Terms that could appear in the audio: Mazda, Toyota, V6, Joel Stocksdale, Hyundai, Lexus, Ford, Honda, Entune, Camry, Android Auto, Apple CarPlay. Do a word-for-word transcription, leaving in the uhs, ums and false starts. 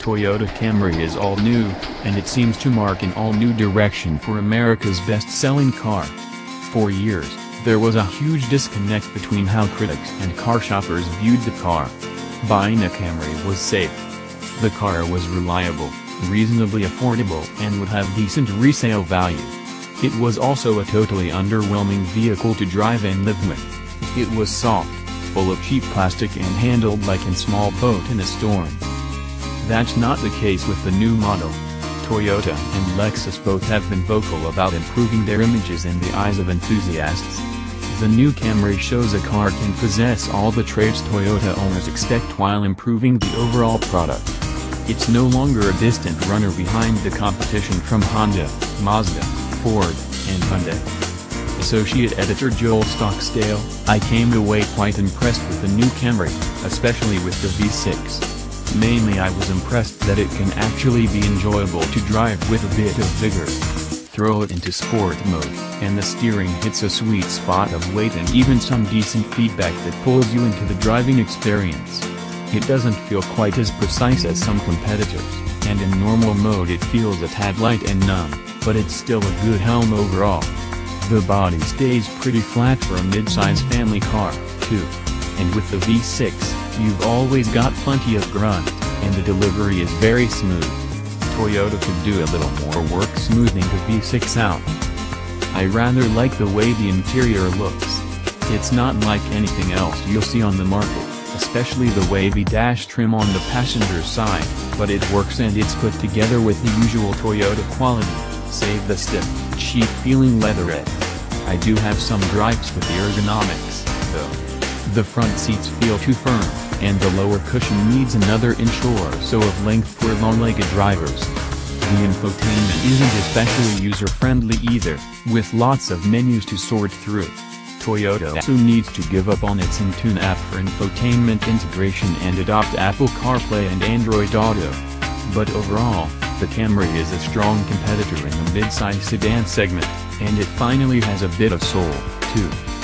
Toyota Camry is all new, and it seems to mark an all-new direction for America's best-selling car. For years, there was a huge disconnect between how critics and car shoppers viewed the car. Buying a Camry was safe. The car was reliable, reasonably affordable, and would have decent resale value. It was also a totally underwhelming vehicle to drive and live with. It was soft, full of cheap plastic, and handled like a small boat in a storm. That's not the case with the new model. Toyota and Lexus both have been vocal about improving their images in the eyes of enthusiasts. The new Camry shows a car can possess all the traits Toyota owners expect while improving the overall product. It's no longer a distant runner behind the competition from Honda, Mazda, Ford, and Hyundai. Associate Editor Joel Stocksdale: I came away quite impressed with the new Camry, especially with the V six. Mainly, I was impressed that it can actually be enjoyable to drive with a bit of vigor. Throw it into sport mode, and the steering hits a sweet spot of weight and even some decent feedback that pulls you into the driving experience. It doesn't feel quite as precise as some competitors, and in normal mode it feels a tad light and numb, but it's still a good helm overall. The body stays pretty flat for a mid-size family car, too. And with the V six, you've always got plenty of grunt, and the delivery is very smooth. Toyota could do a little more work smoothing the V six out. I rather like the way the interior looks. It's not like anything else you'll see on the market, especially the wavy dash trim on the passenger side, but it works and it's put together with the usual Toyota quality, save the stiff, cheap-feeling leatherette. I do have some gripes with the ergonomics, though. The front seats feel too firm, and the lower cushion needs another inch or so of length for long-legged drivers. The infotainment isn't especially user-friendly either, with lots of menus to sort through. Toyota also needs to give up on its Entune app for infotainment integration and adopt Apple CarPlay and Android Auto. But overall, the Camry is a strong competitor in the mid-size sedan segment, and it finally has a bit of soul, too.